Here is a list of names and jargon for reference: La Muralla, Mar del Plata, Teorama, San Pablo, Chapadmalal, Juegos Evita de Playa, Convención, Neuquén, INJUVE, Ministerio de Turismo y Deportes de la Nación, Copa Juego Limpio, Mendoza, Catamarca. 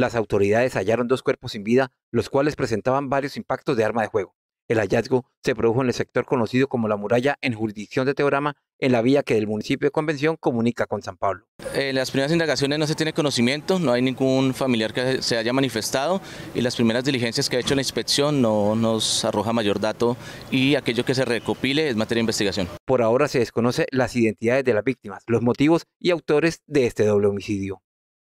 las autoridades hallaron dos cuerpos sin vida, los cuales presentaban varios impactos de arma de fuego. El hallazgo se produjo en el sector conocido como La Muralla, en jurisdicción de Teorama, en la vía que del municipio de Convención comunica con San Pablo. Las primeras indagaciones no se tiene conocimiento, no hay ningún familiar que se haya manifestado y las primeras diligencias que ha hecho la inspección no nos arroja mayor dato y aquello que se recopile es materia de investigación. Por ahora se desconoce las identidades de las víctimas, los motivos y autores de este doble homicidio.